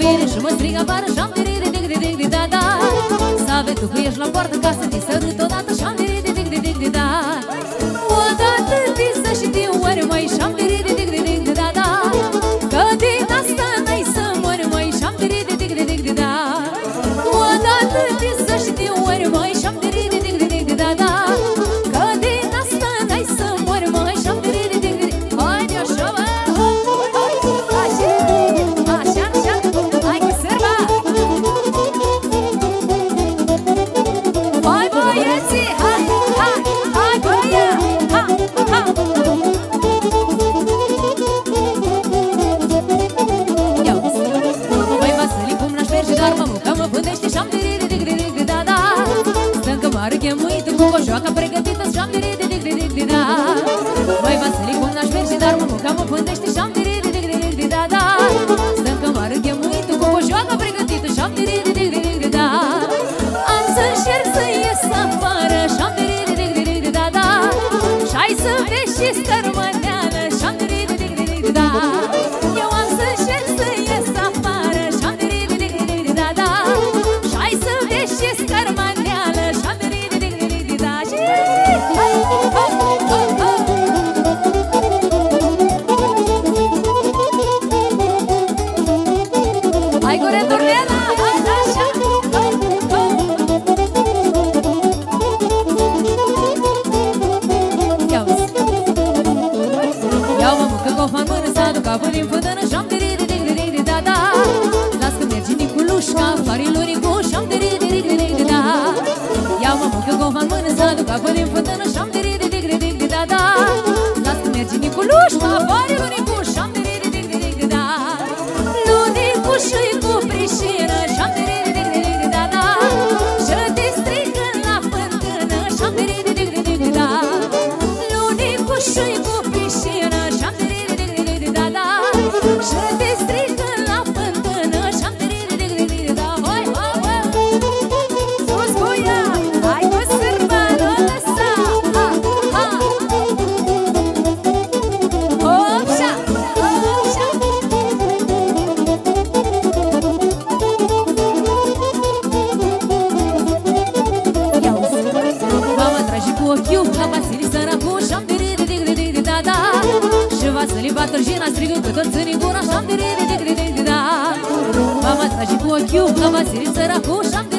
iubire și mă strig afară și-am tirire, dig-di-dig-di-da-da. Savetucă, ești la poartă ca să te sărut odată și-am tirire, dig-di-dig-di-da. Odată te să și de ori mai și-am tirire, dig-di-dig-di-da-da. Că din asta n-ai să mori mai și-am tirire, dig-di-dig-di-da. Odată te să și de ori mai și-am tirire, dig-di-dig-di-da-da. Că din asta n-ai să mori mai și-am tirire, dig-di-dig-di-da-da. Hai de așa, bă! Chemuită cu o joacă pregătită și-am diride, dig-di-dig-di-da. Băi, Vasile, cum n-aș merge, dar mă muca, mă pândește și-am diride, dig-di-dig-di-da-da. Stă în cămară chemuită cu o joacă pregătită și-am diride, dig-di-dig-di-da. Am să încerc să ies afară și-am diride, dig-di-dig-di-da-da. Și-ai să vezi și stărmăneală și-am diride, dig-di-dig-di-da. Eu am să încerc să ies afară și-am diride, dig-di-dig-di-da-da. Și-ai să vezi și stărmăneală și-am diride. Apoi din fântână și-am diride, dig-di-dig-di-da-da. Las că mergi Niculușca, fariluricu și-am diride, dig-di-dig-di-da. Ia mă mucă gova-n mână, să aduc apoi din fântână și-am diride, dig-di-dig-di-da-da. Las că mergi Niculușca, fariluricu și-am diride, dig-di-dig-di-da. Lunicușui cu prișină și-am diride, dig-di-dig-di-da-da. Și te strică la fântână și-am diride, dig-di-dig-di-da. Lunicușui cu prișină și-am diride. Și te strică la fântână și-am tirire, dig-di-dig-di-da. Hoi, hoi, hoi! Sus cu ea! Hai cu sârba, nu lăsa! Ha, ha! Hopșa! Hopșa! V-am atras și cu ochiul ca Vasile săracu și-am tirire, dig-di-dig-di-da-da. Vasile Batârjina strigă că tot ține gura și-am diride, dig-di-dig-di-da. M-am atras și cu ochiul ca Vasile săracu și-am